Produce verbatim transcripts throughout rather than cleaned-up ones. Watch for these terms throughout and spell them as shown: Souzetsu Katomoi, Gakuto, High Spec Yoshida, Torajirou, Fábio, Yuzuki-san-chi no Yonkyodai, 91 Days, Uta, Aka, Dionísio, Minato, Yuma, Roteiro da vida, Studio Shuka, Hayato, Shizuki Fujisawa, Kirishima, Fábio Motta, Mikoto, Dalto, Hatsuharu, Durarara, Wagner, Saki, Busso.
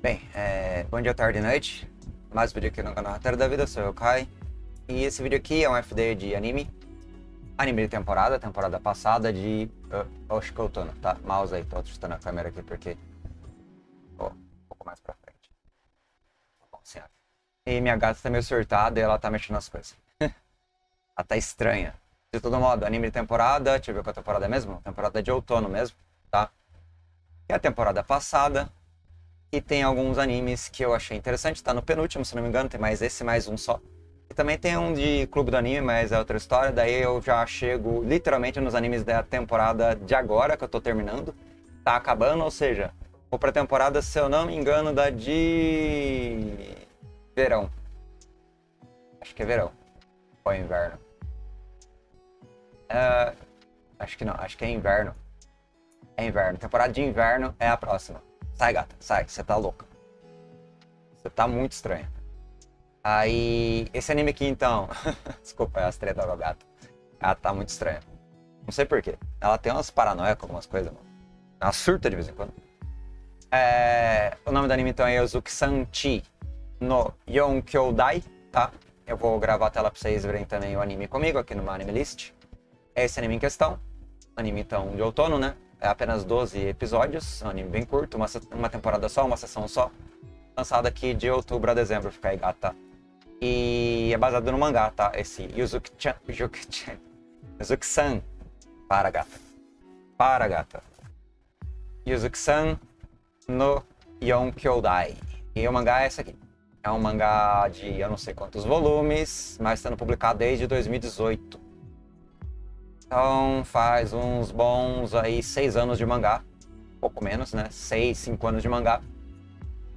Bem, é... bom dia, tarde e noite. Mais um vídeo aqui no canal Roteiro da Vida, eu sou o Kai. E esse vídeo aqui é um F D de anime. Anime de temporada, temporada passada de... Uh, acho que eu tô no tá? mouse aí, tô ajustando a câmera aqui porque... Oh, um pouco mais pra frente. Bom, senhora. E minha gata tá meio surtada e ela tá mexendo nas coisas. Ela tá estranha. De todo modo, anime de temporada, deixa eu ver qual temporada é mesmo? Temporada de outono mesmo, tá? Que é a temporada passada. E tem alguns animes que eu achei interessante. Tá no penúltimo, se não me engano, tem mais esse, mais um só. E também tem um de Clube do Anime, mas é outra história. Daí eu já chego literalmente nos animes da temporada de agora, que eu tô terminando. Tá acabando, ou seja, vou pra temporada, se eu não me engano, da de... verão. Acho que é verão. Ou é inverno? Uh, acho que não, acho que é inverno. É inverno. Temporada de inverno é a próxima. Sai, gata, sai, você tá louca. Você tá muito estranha. Aí, esse anime aqui então. Desculpa, é as treta do gato. Ela tá muito estranha. Não sei porquê. Ela tem umas paranoias com algumas coisas, mano. Ela surta de vez em quando. É... O nome do anime então é Yuzuki-san-chi no Yonkyodai, tá? Eu vou gravar a tela pra vocês verem também o anime comigo aqui no Anime List. É esse anime em questão. Anime então de outono, né? É apenas doze episódios, um anime bem curto, uma, uma temporada só, uma sessão só. Lançado aqui de outubro a dezembro, fica aí, gata. E é baseado no mangá, tá? Esse Yuzuki-chan... Yuzuki-chan... Yuzuki-san... Para, gata. Para, gata. Yuzuki-san no Yonkyodai. E o mangá é esse aqui. É um mangá de eu não sei quantos volumes, mas sendo publicado desde dois mil e dezoito. Então faz uns bons aí seis anos de mangá, pouco menos, né? Seis, cinco anos de mangá.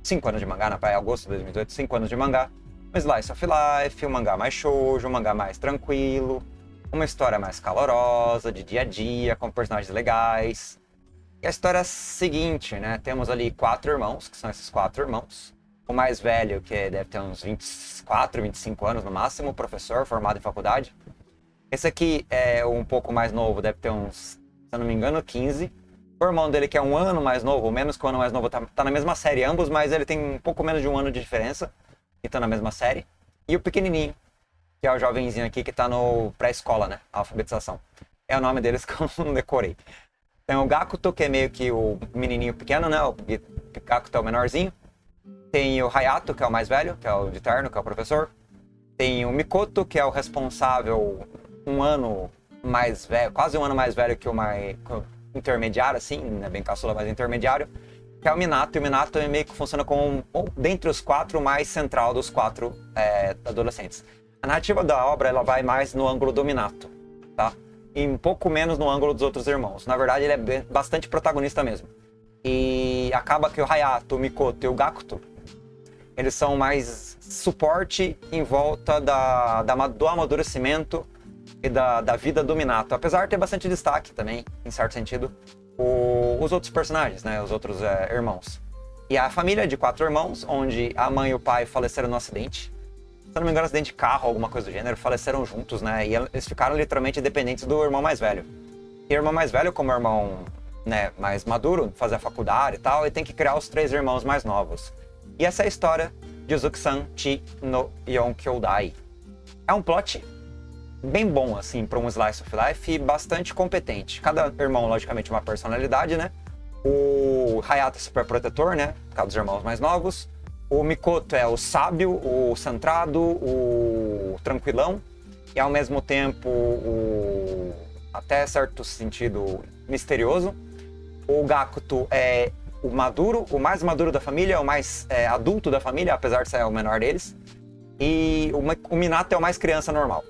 Cinco anos de mangá, na praia, agosto de dois mil e dezoito, cinco anos de mangá. Um slice of life, um mangá mais shoujo, um mangá mais tranquilo, uma história mais calorosa, de dia a dia, com personagens legais. E a história é a seguinte, né? Temos ali quatro irmãos, que são esses quatro irmãos. O mais velho, que deve ter uns vinte e quatro, vinte e cinco anos no máximo, professor, formado em faculdade. Esse aqui é um pouco mais novo, deve ter uns, se eu não me engano, quinze. O irmão dele, que é um ano mais novo, ou menos que um ano mais novo, tá, tá na mesma série ambos, mas ele tem um pouco menos de um ano de diferença, e tá na mesma série. E o pequenininho, que é o jovenzinho aqui, que tá no pré-escola, né? Alfabetização. É o nome deles que eu não decorei. Tem o Gakuto, que é meio que o menininho pequeno, né? O Gakuto é o menorzinho. Tem o Hayato, que é o mais velho, que é o de terno, que é o professor. Tem o Mikoto, que é o responsável... um ano mais velho, quase um ano mais velho que o mais intermediário, assim, né? Bem caçula, mas intermediário, que é o Minato. E o Minato é meio que funciona como, um, dentre os quatro, o mais central dos quatro é, adolescentes. A narrativa da obra, ela vai mais no ângulo do Minato, tá? E um pouco menos no ângulo dos outros irmãos. Na verdade, ele é bastante protagonista mesmo. E acaba que o Hayato, o Mikoto e o Gakuto, eles são mais suporte em volta da, da, do amadurecimento e da, da vida do Minato, apesar de ter bastante destaque também, em certo sentido, o, os outros personagens, né, os outros é, irmãos. E a família de quatro irmãos, onde a mãe e o pai faleceram no acidente, se não me engano, acidente de carro, alguma coisa do gênero, faleceram juntos, né, e eles ficaram literalmente dependentes do irmão mais velho. E o irmão mais velho, como o irmão, né, mais maduro, fazer a faculdade e tal, ele tem que criar os três irmãos mais novos. E essa é a história de Yuzuki-san-chi no Yonkyodai. É um plot bem bom, assim, para um slice of life e bastante competente. Cada irmão, logicamente, uma personalidade, né? O Hayato é super protetor, né? Por causa dos irmãos mais novos. O Mikoto é o sábio, o centrado, o tranquilão. E, ao mesmo tempo, o... até certo sentido, misterioso. O Gakuto é o maduro, o mais maduro da família, o mais é, adulto da família, apesar de ser o menor deles. E o Minato é o mais criança normal.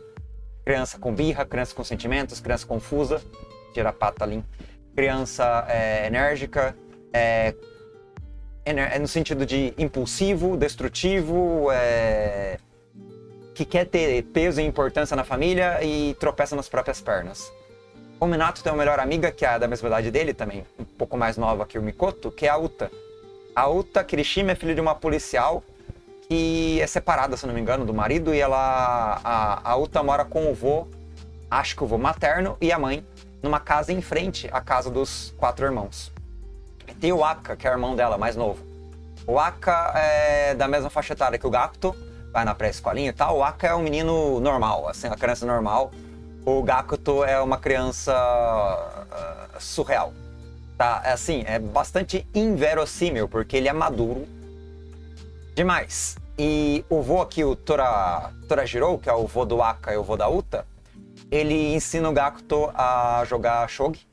Criança com birra, criança com sentimentos, criança confusa, tira a pata ali, criança é, enérgica, é, é no sentido de impulsivo, destrutivo, é, que quer ter peso e importância na família e tropeça nas próprias pernas. O Minato tem uma melhor amiga, que é da mesma idade dele também, um pouco mais nova que o Mikoto, que é a Uta. A Uta Kirishima é filha de uma policial, que é separada, se não me engano, do marido, e ela, a, a Uta mora com o vô, acho que o vô materno, e a mãe, numa casa em frente à casa dos quatro irmãos. E tem o Aka, que é o irmão dela, mais novo. O Aka é da mesma faixa etária que o Gakuto, vai na pré-escolinha e tal. O Aka é um menino normal, assim, uma criança normal. O Gakuto é uma criança uh, surreal. Tá? Assim, é bastante inverossímil, porque ele é maduro demais. E o vô aqui, o Tora, Torajirou, que é o vô do Aka e o vô da Uta, ele ensina o Gakuto a jogar shogi,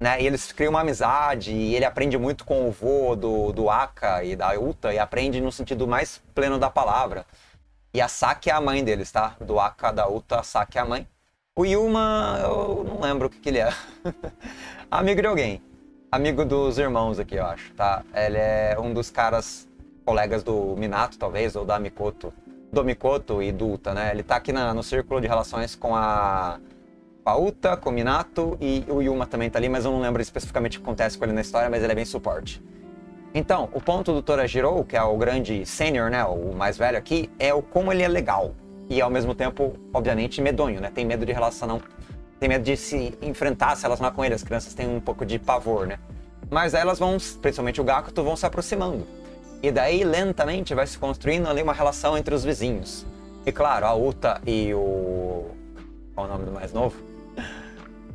né? E eles criam uma amizade, e ele aprende muito com o vô do, do Aka e da Uta, e aprende no sentido mais pleno da palavra. E a Saki é a mãe deles, tá? Do Aka, da Uta, a Saki é a mãe. O Yuma, eu não lembro o que, que ele é. Amigo de alguém. Amigo dos irmãos aqui, eu acho, tá? Ele é um dos caras, colegas do Minato, talvez, ou da Mikoto. Do Mikoto e do Uta, né? Ele tá aqui na, no círculo de relações com a, com a Uta, com o Minato, e o Yuma também tá ali, mas eu não lembro especificamente o que acontece com ele na história, mas ele é bem suporte. Então, o ponto do Torajirou, que é o grande sênior, né? O mais velho aqui, é o como ele é legal. E ao mesmo tempo, obviamente, medonho, né? Tem medo de relacionar, tem medo de se enfrentar, se relacionar com ele. As crianças têm um pouco de pavor, né? Mas aí elas vão, principalmente o Gakuto, vão se aproximando. E daí, lentamente, vai se construindo ali uma relação entre os vizinhos. E claro, a Uta e o... qual é o nome do mais novo?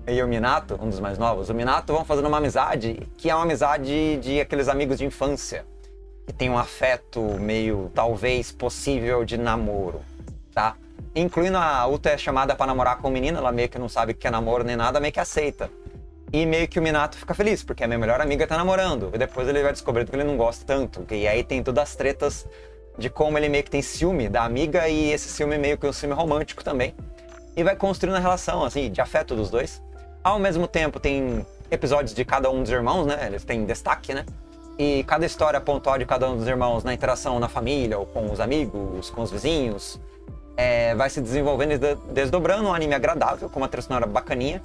E o Minato, um dos mais novos. O Minato vão fazendo uma amizade, que é uma amizade de aqueles amigos de infância. Que tem um afeto meio, talvez, possível de namoro. Tá? Incluindo a Uta é chamada pra namorar com o menino, ela meio que não sabe o que é namoro nem nada, meio que aceita. E meio que o Minato fica feliz, porque a minha melhor amiga tá namorando. E depois ele vai descobrindo que ele não gosta tanto. E aí tem todas as tretas de como ele meio que tem ciúme da amiga, e esse ciúme meio que é um ciúme romântico também. E vai construindo a relação, assim, de afeto dos dois. Ao mesmo tempo tem episódios de cada um dos irmãos, né? Eles têm destaque, né? E cada história pontual de cada um dos irmãos na interação na família, ou com os amigos, com os vizinhos... É, vai se desenvolvendo e desdobrando, um anime agradável, com uma trilha sonora bacaninha.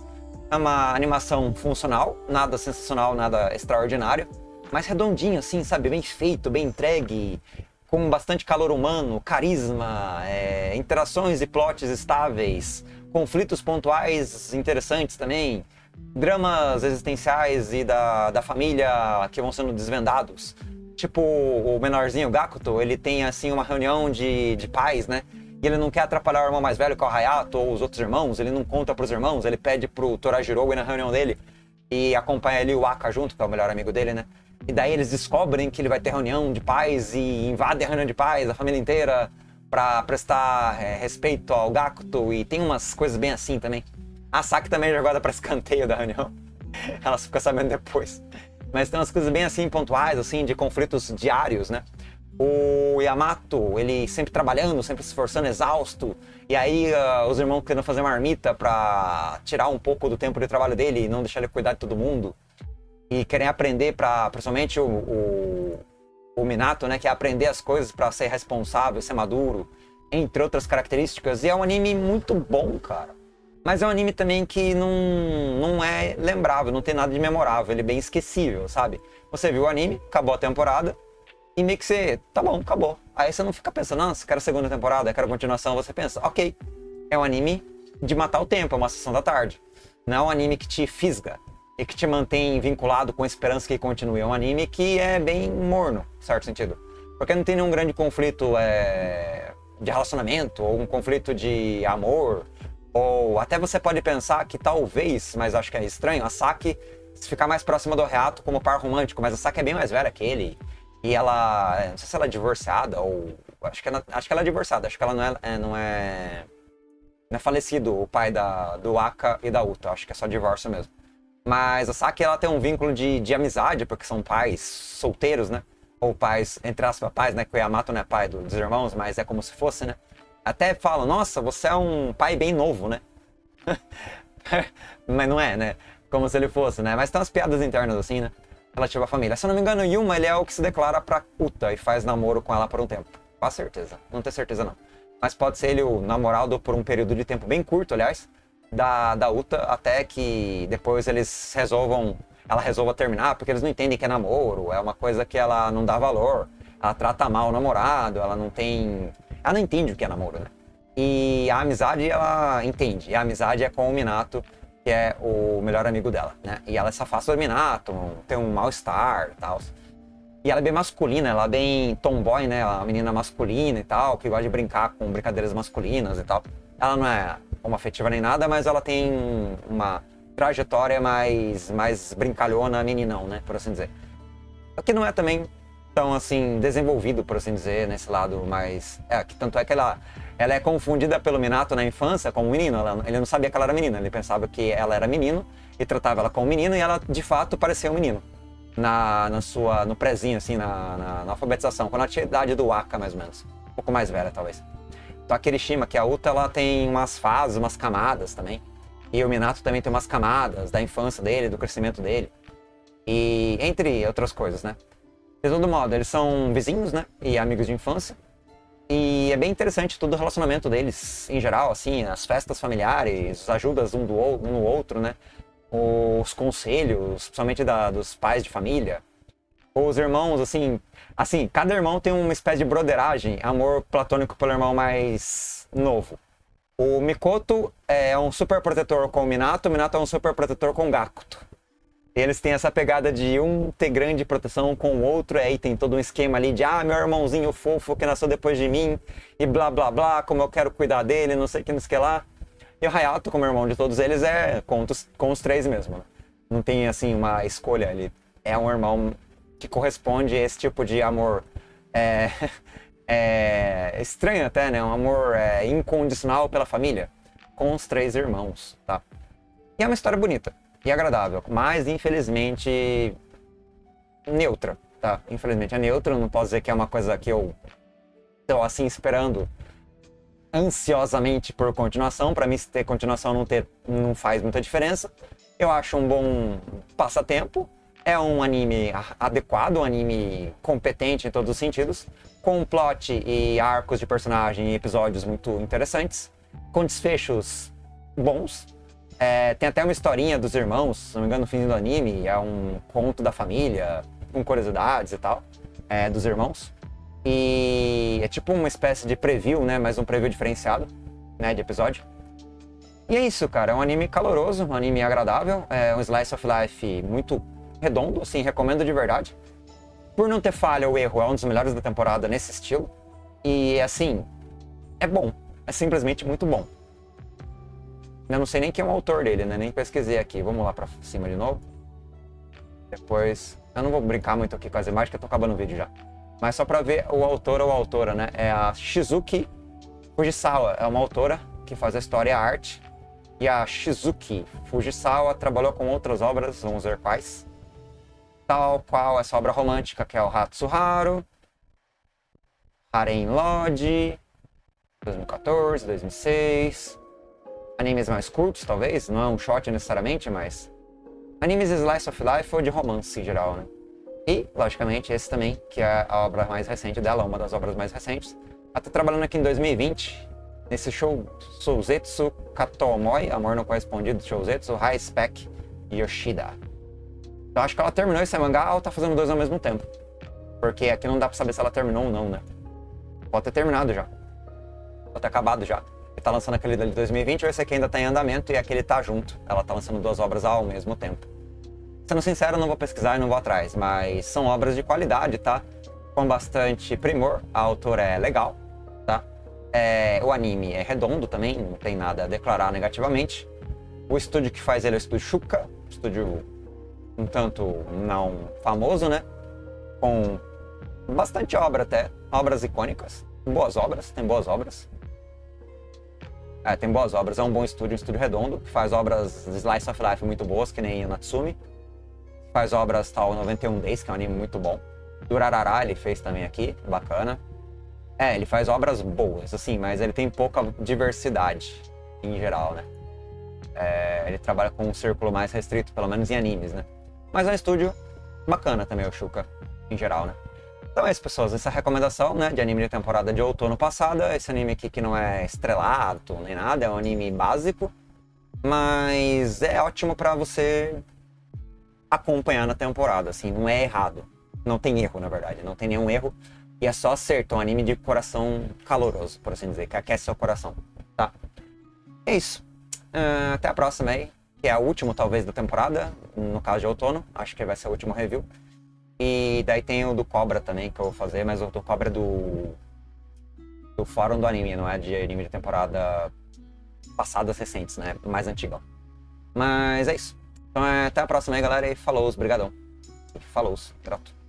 É uma animação funcional, nada sensacional, nada extraordinário, mas redondinho assim, sabe? Bem feito, bem entregue, com bastante calor humano, carisma, é, interações e plots estáveis, conflitos pontuais interessantes também, dramas existenciais e da, da família que vão sendo desvendados. Tipo, o menorzinho, o Gakuto, ele tem assim uma reunião de, de pais, né? E ele não quer atrapalhar o irmão mais velho, que é o Hayato, ou os outros irmãos. Ele não conta pros irmãos, ele pede pro Torajirou ir na reunião dele e acompanha ali o Aka junto, que é o melhor amigo dele, né? E daí eles descobrem que ele vai ter reunião de pais e invadem a reunião de pais, a família inteira, pra prestar é, respeito ao Gakuto. E tem umas coisas bem assim também. A Saki também é jogada pra escanteio da reunião. Ela fica sabendo depois. Mas tem umas coisas bem assim, pontuais, assim, de conflitos diários, né? O Yamato, ele sempre trabalhando, sempre se esforçando, exausto. E aí uh, os irmãos querendo fazer uma marmita pra tirar um pouco do tempo de trabalho dele e não deixar ele cuidar de todo mundo. E querem aprender pra, principalmente o, o, o Minato, né? Que é aprender as coisas pra ser responsável, ser maduro, entre outras características. E é um anime muito bom, cara. Mas é um anime também que não, não é lembrável, não tem nada de memorável. Ele é bem esquecível, sabe? Você viu o anime, acabou a temporada. E meio que você, tá bom, acabou. Aí você não fica pensando, nossa, quero a segunda temporada, quero a continuação. Você pensa, ok, é um anime de matar o tempo, é uma sessão da tarde. Não é um anime que te fisga e que te mantém vinculado com a esperança que continue. É um anime que é bem morno, em certo sentido. Porque não tem nenhum grande conflito é, de relacionamento, ou um conflito de amor. Ou até você pode pensar que talvez, mas acho que é estranho, a Saki ficar mais próxima do Hayato como par romântico. Mas a Saki é bem mais velha que ele. E ela, não sei se ela é divorciada ou... Acho que ela, acho que ela é divorciada, acho que ela não é, é, não é... Não é falecido o pai da, do Aka e da Uta, acho que é só divórcio mesmo. Mas a Saki, ela tem um vínculo de, de amizade, porque são pais solteiros, né? Ou pais, entre aspas, pais, né? Que o Yamato não é pai do, dos irmãos, mas é como se fosse, né? Até falam, nossa, você é um pai bem novo, né? Mas não é, né? Como se ele fosse, né? Mas tem umas piadas internas assim, né? Relativa à família. Se eu não me engano, Yuma, ele é o que se declara pra Uta e faz namoro com ela por um tempo. Com certeza. Não tenho certeza, não. Mas pode ser ele o namorado por um período de tempo bem curto, aliás, da, da Uta, até que depois eles resolvam... Ela resolva terminar, porque eles não entendem que é namoro. É uma coisa que ela não dá valor. Ela trata mal o namorado, ela não tem... Ela não entende o que é namoro, né? E a amizade, ela entende. E a amizade é com o Minato, que é o melhor amigo dela, né? E ela se afasta do Minato, tem um mal-estar e tal. E ela é bem masculina, ela é bem tomboy, né? Ela é uma menina masculina e tal, que gosta de brincar com brincadeiras masculinas e tal. Ela não é homoafetiva nem nada, mas ela tem uma trajetória mais, mais brincalhona, meninão, né? Por assim dizer. O que não é também tão, assim, desenvolvido, por assim dizer, nesse lado, mas... É, que tanto é que ela, ela é confundida pelo Minato na infância como menino. Ela, ele não sabia que ela era menina, ele pensava que ela era menino e tratava ela como menino e ela, de fato, parecia um menino. Na, na sua, no prézinho, assim, na, na, na alfabetização, quando ela tinha a idade do Aka, mais ou menos. Um pouco mais velha, talvez. Então a Kirishima, que é a Uta, ela tem umas fases, umas camadas também. E o Minato também tem umas camadas da infância dele, do crescimento dele. E entre outras coisas, né? De todo modo, eles são vizinhos, né? E amigos de infância. E é bem interessante todo o relacionamento deles, em geral, assim, as festas familiares, as ajudas um, do, um no outro, né? Os conselhos, principalmente da, dos pais de família. Os irmãos, assim... Assim, cada irmão tem uma espécie de broderagem, amor platônico pelo irmão mais novo. O Mikoto é um super protetor com o Minato, o Minato é um super protetor com o Gakuto. Eles têm essa pegada de um ter grande proteção com o outro, aí tem todo um esquema ali de ah, meu irmãozinho fofo que nasceu depois de mim, e blá blá blá, como eu quero cuidar dele, não sei o que, não sei o que lá. E o Hayato, como irmão de todos eles, é com os, com os três mesmo, né? Não tem, assim, uma escolha. Ele é um irmão que corresponde a esse tipo de amor é, é, estranho até, né? Um amor é, incondicional pela família, com os três irmãos, tá? E é uma história bonita e agradável, mas, infelizmente, neutra, tá? Infelizmente é neutra, não posso dizer que é uma coisa que eu tô, assim, esperando ansiosamente por continuação. Para mim, se ter continuação não ter, não faz muita diferença. Eu acho um bom passatempo. É um anime adequado, um anime competente em todos os sentidos, com um plot e arcos de personagem e episódios muito interessantes, com desfechos bons. É, tem até uma historinha dos irmãos, se não me engano, no fim do anime. É um conto da família, com curiosidades e tal, é, dos irmãos. E é tipo uma espécie de preview, né? Mas um preview diferenciado, né? De episódio. E é isso, cara. É um anime caloroso, um anime agradável. É um slice of life muito redondo, assim, recomendo de verdade. Por não ter falha ou erro, é um dos melhores da temporada nesse estilo. E, assim, é bom. É simplesmente muito bom. Eu não sei nem quem é o autor dele, né? Nem pesquisei aqui. Vamos lá pra cima de novo. Depois... Eu não vou brincar muito aqui com as imagens, que eu tô acabando o vídeo já. Mas só pra ver o autor ou a autora, né? É a Shizuki Fujisawa. É uma autora que faz a história e a arte. E a Shizuki Fujisawa trabalhou com outras obras, vamos ver quais. Tal qual essa obra romântica, que é o Hatsuharu, Harem Lodge, dois mil e quatorze, dois mil e seis. Animes mais curtos, talvez. Não é um short necessariamente, mas... Animes slice of life ou de romance em geral, né? E, logicamente, esse também, que é a obra mais recente dela, uma das obras mais recentes. Ela tá trabalhando aqui em dois mil e vinte, nesse show Souzetsu Katomoi, Amor Não Correspondido, Souzetsu, High Spec Yoshida. Então acho que ela terminou esse mangá ou tá fazendo dois ao mesmo tempo. Porque aqui não dá pra saber se ela terminou ou não, né? Pode ter terminado já. Pode ter acabado já. E tá lançando aquele dali de dois mil e vinte, ou esse aqui ainda tá em andamento e aquele tá junto. Ela tá lançando duas obras ao mesmo tempo. Sendo sincero, não vou pesquisar e não vou atrás, mas são obras de qualidade, tá? Com bastante primor, a autora é legal, tá? É, o anime é redondo também, não tem nada a declarar negativamente. O estúdio que faz ele é o Studio Shuka, estúdio um tanto não famoso, né? Com bastante obra até, obras icônicas, boas obras, tem boas obras. É, tem boas obras, é um bom estúdio, um estúdio redondo, que faz obras de slice of life muito boas, que nem Natsumi. Faz obras tal noventa e um Days, que é um anime muito bom. Durarara ele fez também aqui, bacana. É, ele faz obras boas, assim, mas ele tem pouca diversidade em geral, né? É, ele trabalha com um círculo mais restrito, pelo menos em animes, né? Mas é um estúdio bacana também, o Shuka, em geral, né? Então é isso, pessoas. Essa é a recomendação, né, de anime de temporada de outono passada. Esse anime aqui que não é estrelado nem nada, é um anime básico. Mas é ótimo pra você... acompanhar na temporada, assim, não é errado. Não tem erro, na verdade, não tem nenhum erro. E é só acerto, um anime de coração caloroso, por assim dizer, que aquece seu coração, tá? É isso. Uh, até a próxima aí, que é a última, talvez, da temporada, no caso de outono. Acho que vai ser o último review. E daí tem o do Cobra também, que eu vou fazer, mas o do Cobra é do... do fórum do anime, não é de anime de temporada passadas recentes, né? Mais antiga. Mas é isso. Então é, até a próxima aí, galera, e falou, brigadão. Falou, grato.